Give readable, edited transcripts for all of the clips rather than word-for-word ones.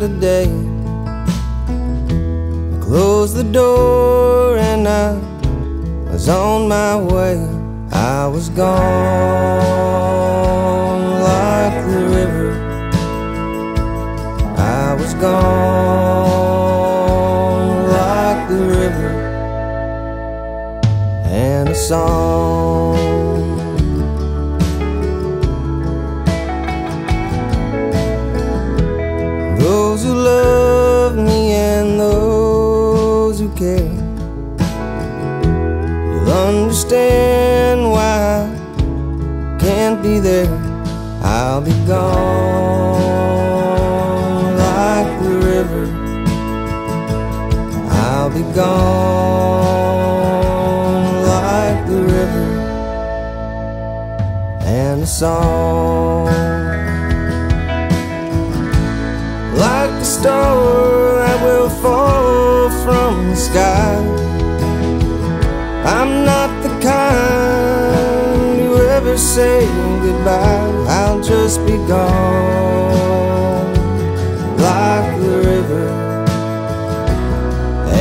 Today, I closed the door and I was on my way. I was gone like the river gone like the river and a song. Those who love me and those who care, you'll understand why I can't be there. I'll be gone like the river. I'll be gone like the river and a song. Like the star that will fall from the sky, I'm not the kind who ever say goodbye. I'll just be gone like the river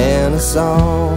and a song.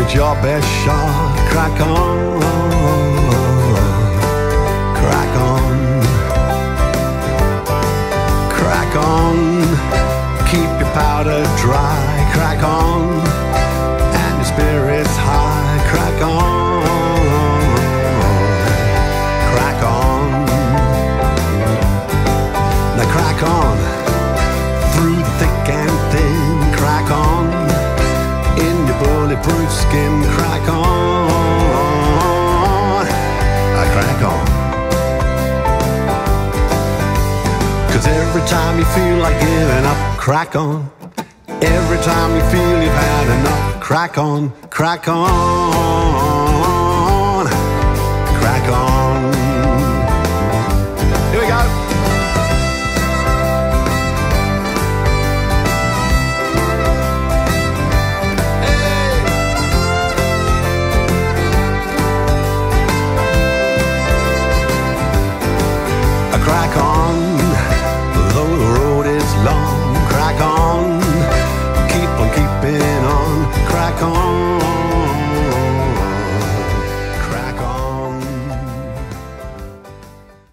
give it your best shot. Crack on, crack on, crack on. Keep your powder dry. Crack on, and your spirits high. Crack on, crack on. Now crack on, through thick and thin. Crack on, in your bulletproof skin. Crack on. Every time you feel like giving up, crack on. Every time you feel you've had enough, crack on, crack on, crack on.